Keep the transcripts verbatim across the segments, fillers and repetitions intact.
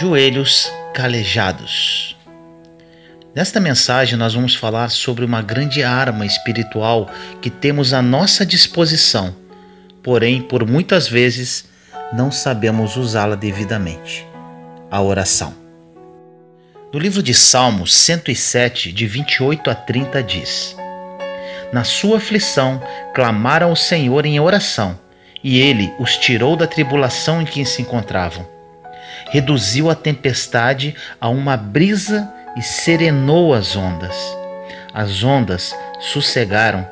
Joelhos calejados. Nesta mensagem nós vamos falar sobre uma grande arma espiritual que temos à nossa disposição, porém por muitas vezes não sabemos usá-la devidamente, a oração. No livro de Salmos cento e sete, de vinte e oito a trinta diz: Na sua aflição clamaram ao Senhor em oração, e Ele os tirou da tribulação em que se encontravam. Reduziu a tempestade a uma brisa e serenou as ondas. As ondas sossegaram,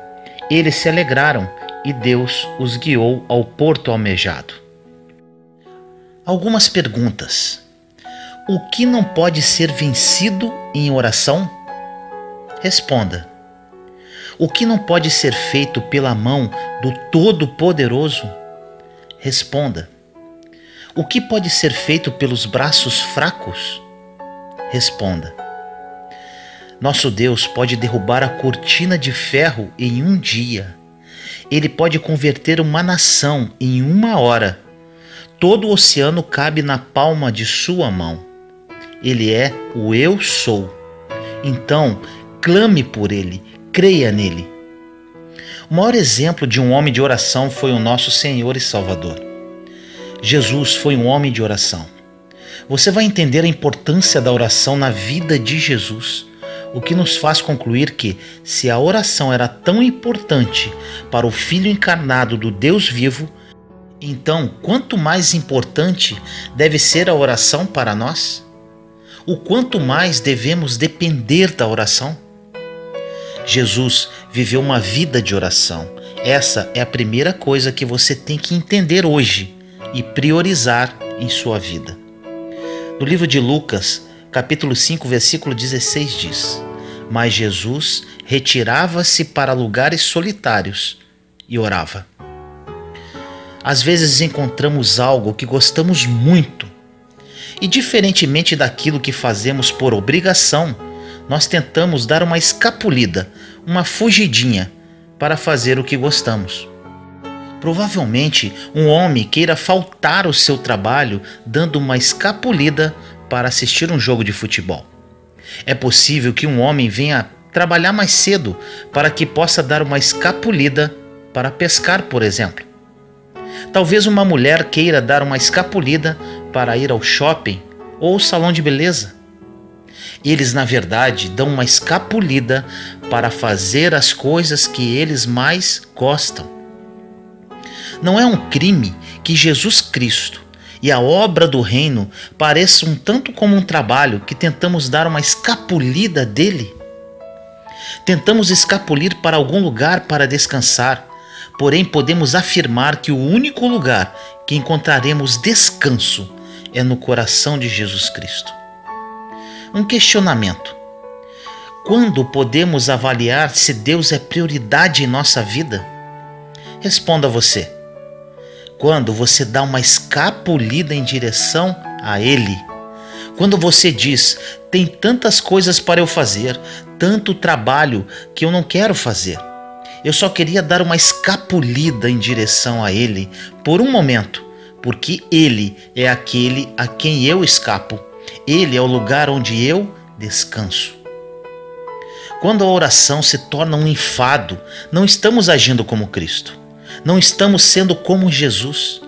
eles se alegraram e Deus os guiou ao porto almejado. Algumas perguntas. O que não pode ser vencido em oração? Responda. O que não pode ser feito pela mão do Todo-Poderoso? Responda. O que pode ser feito pelos braços fracos? Responda. Nosso Deus pode derrubar a cortina de ferro em um dia. Ele pode converter uma nação em uma hora. Todo o oceano cabe na palma de sua mão. Ele é o Eu Sou. Então, clame por Ele, creia nele. O maior exemplo de um homem de oração foi o nosso Senhor e Salvador. Jesus foi um homem de oração. Você vai entender a importância da oração na vida de Jesus, o que nos faz concluir que, se a oração era tão importante para o Filho encarnado do Deus vivo, então quanto mais importante deve ser a oração para nós? O quanto mais devemos depender da oração? Jesus viveu uma vida de oração. Essa é a primeira coisa que você tem que entender hoje e priorizar em sua vida. No livro de Lucas, capítulo cinco, versículo dezesseis diz: Mas Jesus retirava-se para lugares solitários e orava. Às vezes encontramos algo que gostamos muito e, diferentemente daquilo que fazemos por obrigação, nós tentamos dar uma escapulida, uma fugidinha para fazer o que gostamos. Provavelmente um homem queira faltar ao seu trabalho dando uma escapulida para assistir um jogo de futebol. É possível que um homem venha trabalhar mais cedo para que possa dar uma escapulida para pescar, por exemplo. Talvez uma mulher queira dar uma escapulida para ir ao shopping ou ao salão de beleza. Eles, na verdade, dão uma escapulida para fazer as coisas que eles mais gostam. Não é um crime que Jesus Cristo e a obra do reino pareçam tanto como um trabalho que tentamos dar uma escapulida dele? Tentamos escapulir para algum lugar para descansar, porém podemos afirmar que o único lugar que encontraremos descanso é no coração de Jesus Cristo. Um questionamento: quando podemos avaliar se Deus é prioridade em nossa vida? Responda você. Quando você dá uma escapulida em direção a Ele. Quando você diz: tem tantas coisas para eu fazer, tanto trabalho que eu não quero fazer. Eu só queria dar uma escapulida em direção a Ele por um momento, porque Ele é aquele a quem eu escapo. Ele é o lugar onde eu descanso. Quando a oração se torna um enfado, não estamos agindo como Cristo. Não estamos sendo como Jesus.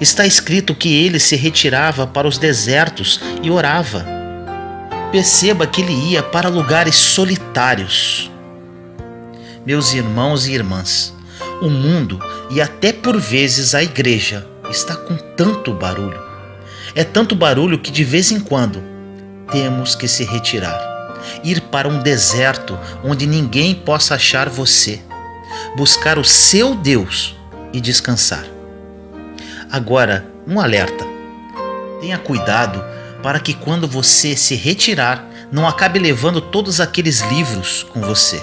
Está escrito que ele se retirava para os desertos e orava. Perceba que ele ia para lugares solitários. Meus irmãos e irmãs, o mundo e até por vezes a igreja está com tanto barulho. É tanto barulho que de vez em quando temos que se retirar. Ir para um deserto onde ninguém possa achar você. Buscar o seu Deus e descansar. Agora, um alerta. Tenha cuidado para que quando você se retirar, não acabe levando todos aqueles livros com você.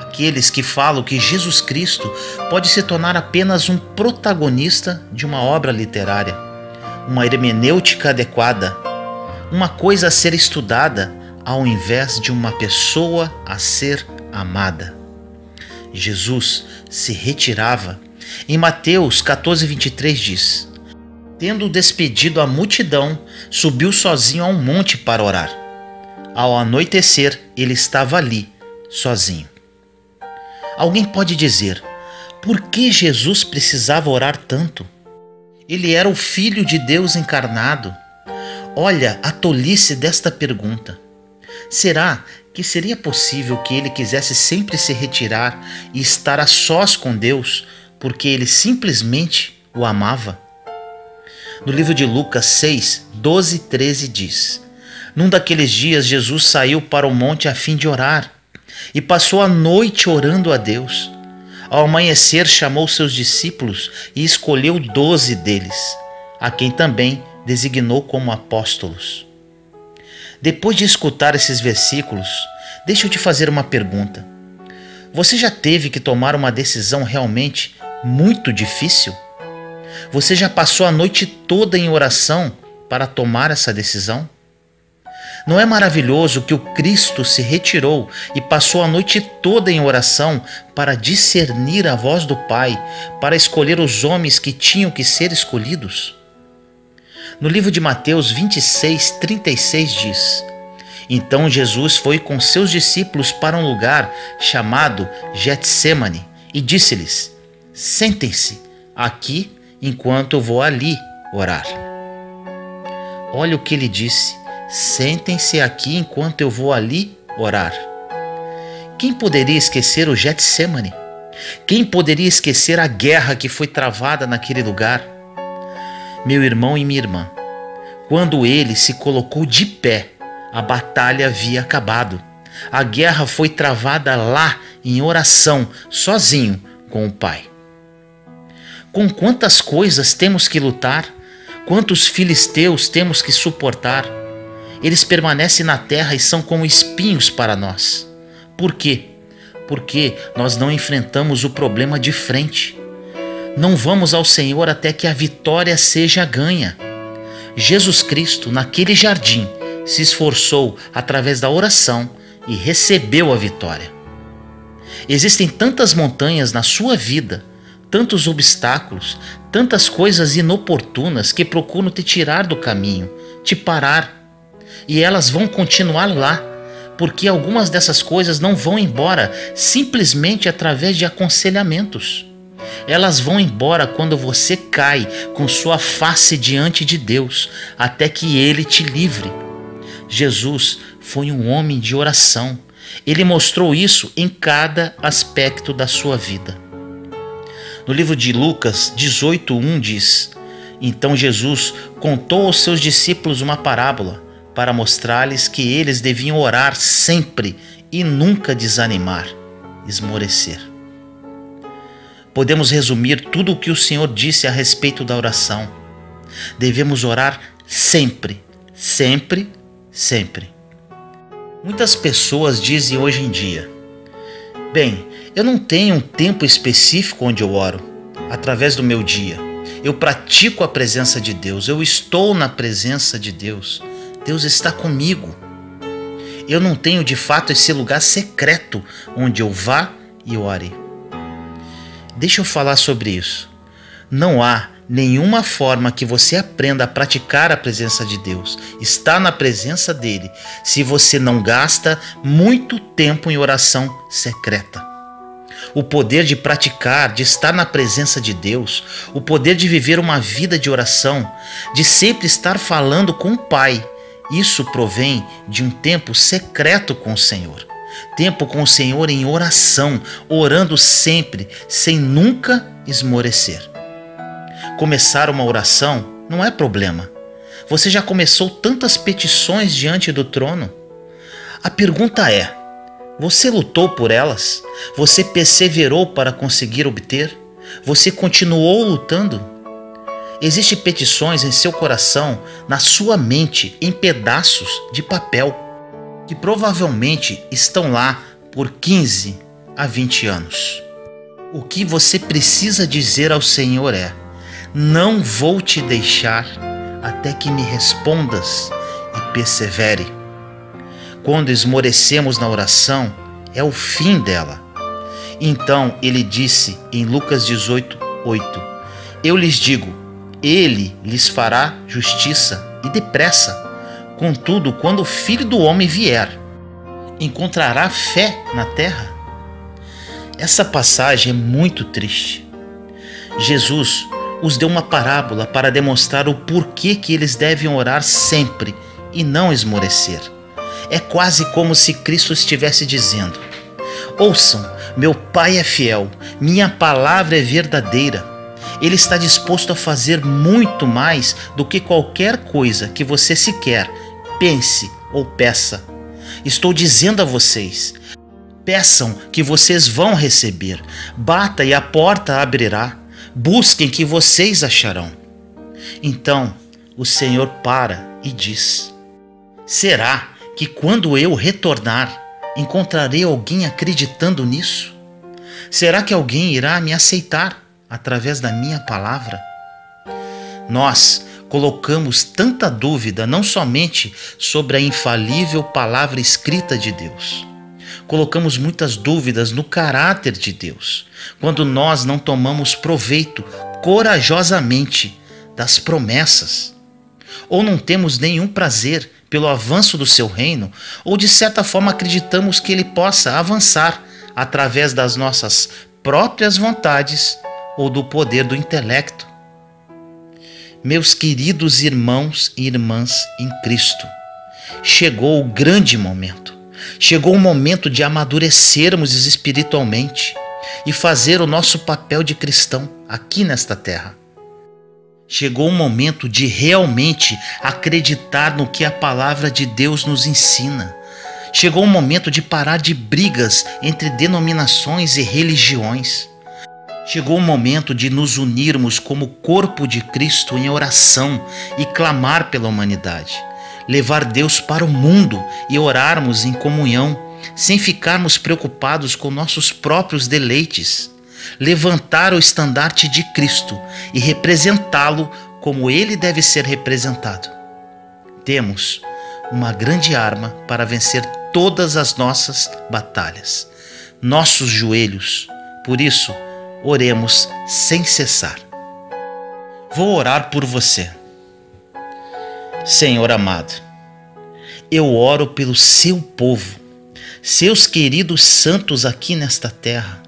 Aqueles que falam que Jesus Cristo pode se tornar apenas um protagonista de uma obra literária, uma hermenêutica adequada, uma coisa a ser estudada ao invés de uma pessoa a ser amada. Jesus se retirava. Em Mateus catorze, vinte e três diz: Tendo despedido a multidão, subiu sozinho a um monte para orar. Ao anoitecer, ele estava ali, sozinho. Alguém pode dizer, por que Jesus precisava orar tanto? Ele era o Filho de Deus encarnado. Olha a tolice desta pergunta. Será que seria possível que ele quisesse sempre se retirar e estar a sós com Deus, porque ele simplesmente o amava? No livro de Lucas seis, doze e treze diz, num daqueles dias Jesus saiu para o monte a fim de orar e passou a noite orando a Deus. Ao amanhecer chamou seus discípulos e escolheu doze deles, a quem também designou como apóstolos. Depois de escutar esses versículos, deixa eu te fazer uma pergunta. Você já teve que tomar uma decisão realmente muito difícil? Você já passou a noite toda em oração para tomar essa decisão? Não é maravilhoso que o Cristo se retirou e passou a noite toda em oração para discernir a voz do Pai, para escolher os homens que tinham que ser escolhidos? No livro de Mateus vinte e seis, trinta e seis diz, então Jesus foi com seus discípulos para um lugar chamado Getsêmane e disse-lhes, sentem-se aqui enquanto eu vou ali orar. Olha o que ele disse, sentem-se aqui enquanto eu vou ali orar. Quem poderia esquecer o Getsêmane? Quem poderia esquecer a guerra que foi travada naquele lugar? Meu irmão e minha irmã, quando ele se colocou de pé, a batalha havia acabado. A guerra foi travada lá em oração, sozinho com o Pai. Com quantas coisas temos que lutar? Quantos filisteus temos que suportar? Eles permanecem na terra e são como espinhos para nós. Por quê? Porque nós não enfrentamos o problema de frente. Não vamos ao Senhor até que a vitória seja ganha. Jesus Cristo, naquele jardim, se esforçou através da oração e recebeu a vitória. Existem tantas montanhas na sua vida, tantos obstáculos, tantas coisas inoportunas que procuram te tirar do caminho, te parar. E elas vão continuar lá, porque algumas dessas coisas não vão embora simplesmente através de aconselhamentos. Elas vão embora quando você cai com sua face diante de Deus, até que Ele te livre. Jesus foi um homem de oração. Ele mostrou isso em cada aspecto da sua vida. No livro de Lucas dezoito, um diz, então Jesus contou aos seus discípulos uma parábola para mostrar-lhes que eles deviam orar sempre e nunca desanimar, esmorecer. Podemos resumir tudo o que o Senhor disse a respeito da oração. Devemos orar sempre, sempre, sempre. Muitas pessoas dizem hoje em dia, bem, eu não tenho um tempo específico onde eu oro, através do meu dia. Eu pratico a presença de Deus, eu estou na presença de Deus. Deus está comigo. Eu não tenho de fato esse lugar secreto onde eu vá e ore. Deixa eu falar sobre isso. Não há nenhuma forma que você aprenda a praticar a presença de Deus, estar na presença dele, se você não gasta muito tempo em oração secreta. O poder de praticar, de estar na presença de Deus, o poder de viver uma vida de oração, de sempre estar falando com o Pai, isso provém de um tempo secreto com o Senhor. Tempo com o Senhor em oração, orando sempre, sem nunca esmorecer. Começar uma oração não é problema. Você já começou tantas petições diante do trono? A pergunta é, você lutou por elas? Você perseverou para conseguir obter? Você continuou lutando? Existem petições em seu coração, na sua mente, em pedaços de papel, que provavelmente estão lá por quinze a vinte anos. O que você precisa dizer ao Senhor é, não vou te deixar até que me respondas e persevere. Quando esmorecemos na oração, é o fim dela. Então ele disse em Lucas dezoito, oito, eu lhes digo, Ele lhes fará justiça e depressa. Contudo, quando o Filho do Homem vier, encontrará fé na terra? Essa passagem é muito triste. Jesus os deu uma parábola para demonstrar o porquê que eles devem orar sempre e não esmorecer. É quase como se Cristo estivesse dizendo: ouçam, meu Pai é fiel, minha palavra é verdadeira. Ele está disposto a fazer muito mais do que qualquer coisa que você sequer pense ou peça. Estou dizendo a vocês, peçam que vocês vão receber, bata e a porta abrirá, busquem que vocês acharão. Então o Senhor para e diz: será que quando eu retornar, encontrarei alguém acreditando nisso? Será que alguém irá me aceitar através da minha palavra? Nós colocamos tanta dúvida não somente sobre a infalível palavra escrita de Deus. Colocamos muitas dúvidas no caráter de Deus, quando nós não tomamos proveito corajosamente das promessas, ou não temos nenhum prazer pelo avanço do seu reino, ou de certa forma acreditamos que ele possa avançar através das nossas próprias vontades ou do poder do intelecto. Meus queridos irmãos e irmãs em Cristo, chegou o grande momento. Chegou o momento de amadurecermos espiritualmente e fazer o nosso papel de cristão aqui nesta terra. Chegou o momento de realmente acreditar no que a palavra de Deus nos ensina. Chegou o momento de parar de brigas entre denominações e religiões. Chegou o momento de nos unirmos como corpo de Cristo em oração e clamar pela humanidade, levar Deus para o mundo e orarmos em comunhão, sem ficarmos preocupados com nossos próprios deleites, levantar o estandarte de Cristo e representá-lo como ele deve ser representado. Temos uma grande arma para vencer todas as nossas batalhas, nossos joelhos. Por isso, oremos sem cessar. Vou orar por você. Senhor amado, eu oro pelo seu povo, seus queridos santos aqui nesta terra.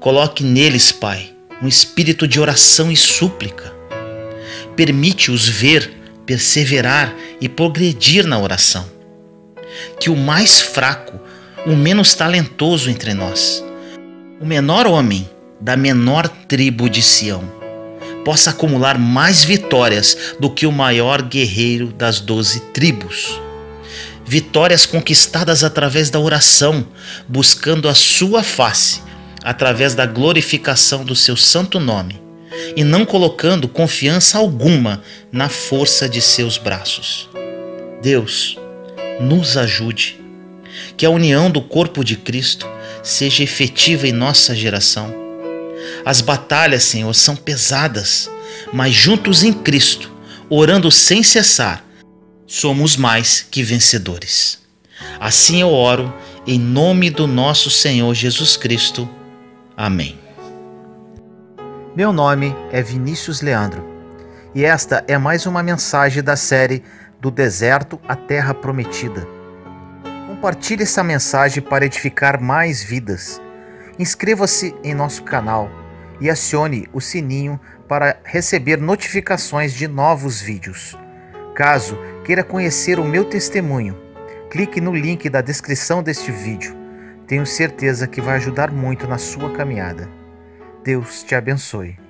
Coloque neles, Pai, um espírito de oração e súplica. Permite-os ver, perseverar e progredir na oração. Que o mais fraco, o menos talentoso entre nós, o menor homem da menor tribo de Sião, possa acumular mais vitórias do que o maior guerreiro das doze tribos. Vitórias conquistadas através da oração, buscando a sua face, através da glorificação do seu santo nome, e não colocando confiança alguma na força de seus braços. Deus, nos ajude. Que a união do corpo de Cristo seja efetiva em nossa geração. As batalhas, Senhor, são pesadas, mas juntos em Cristo, orando sem cessar, somos mais que vencedores. Assim eu oro em nome do nosso Senhor Jesus Cristo. Amém. Meu nome é Vinícius Leandro e esta é mais uma mensagem da série Do Deserto à Terra Prometida. Compartilhe essa mensagem para edificar mais vidas. Inscreva-se em nosso canal e acione o sininho para receber notificações de novos vídeos. Caso queira conhecer o meu testemunho, clique no link da descrição deste vídeo. Tenho certeza que vai ajudar muito na sua caminhada. Deus te abençoe.